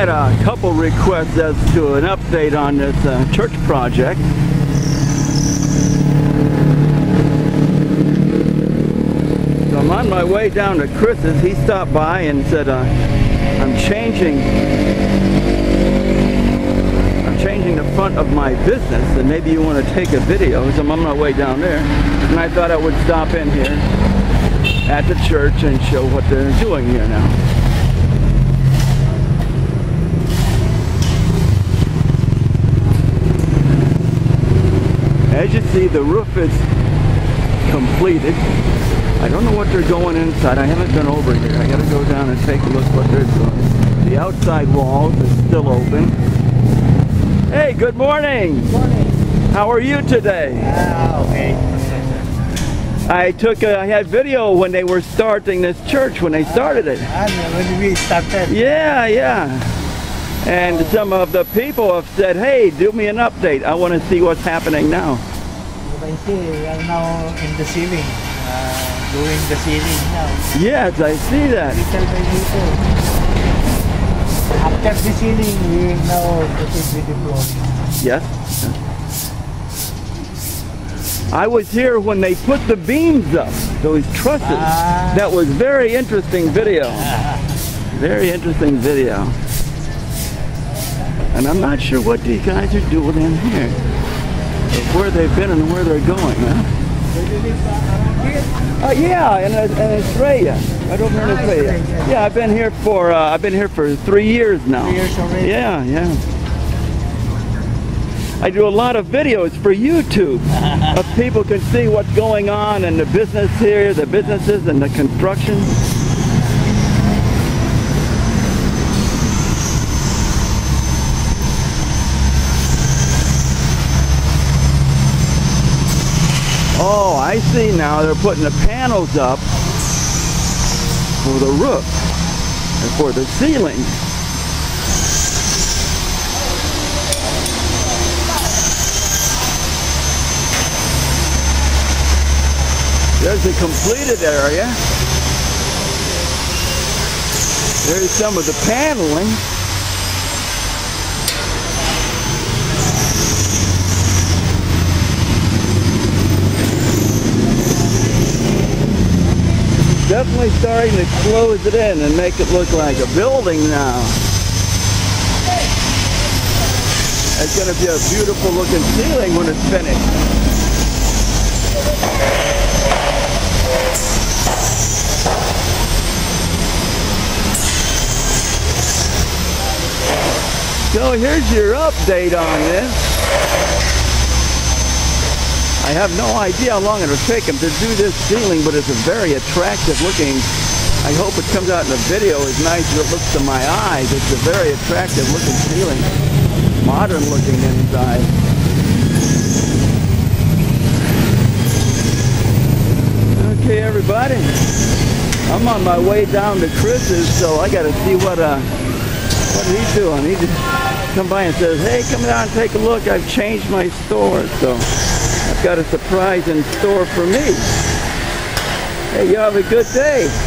had a couple requests as to an update on this church project. So I'm on my way down to Chris's. He stopped by and said, I'm changing the front of my business and maybe you want to take a video. So I'm on my way down there and I thought I would stop in here at the church and show what they're doing here now. As you see, the roof is completed. I don't know what they're going inside. I haven't been over here. I gotta go down and take a look what they're doing. The outside walls are still open. Hey, good morning. Good morning. How are you today? Okay. I had video when they were starting this church, when they started it. When we started. Yeah. And some of the people have said, hey, do me an update. I want to see what's happening now. You can see we are now in the ceiling, doing the ceiling now. Yes, I see that. Little by little. After the ceiling, we will now proceed with the floor. Yes. I was here when they put the beams up, those trusses. That was very interesting video. Very interesting video. And I'm not sure what these guys are doing in here, where they've been and where they're going, huh? Yeah, in Australia, right over in Australia. Yeah, I've been here for 3 years now. 3 years already. Yeah, yeah. I do a lot of videos for YouTube, of people can see what's going on and the business here, the businesses and the construction. Oh, I see now. They're putting the panels up for the roof and for the ceiling. There's the completed area. There's some of the paneling. Definitely starting to close it in and make it look like a building now. It's going to be a beautiful looking ceiling when it's finished. So here's your update on this. I have no idea how long it'll take them to do this ceiling, but it's a very attractive looking. I hope it comes out in the video as nice as it looks to my eyes. It's a very attractive looking ceiling. Modern looking inside. Okay, everybody. I'm on my way down to Chris's, so I gotta see what he's doing. He just come by and says, hey, come down and take a look. I've changed my store, so. I've got a surprise in store for me. Hey, y'all have a good day.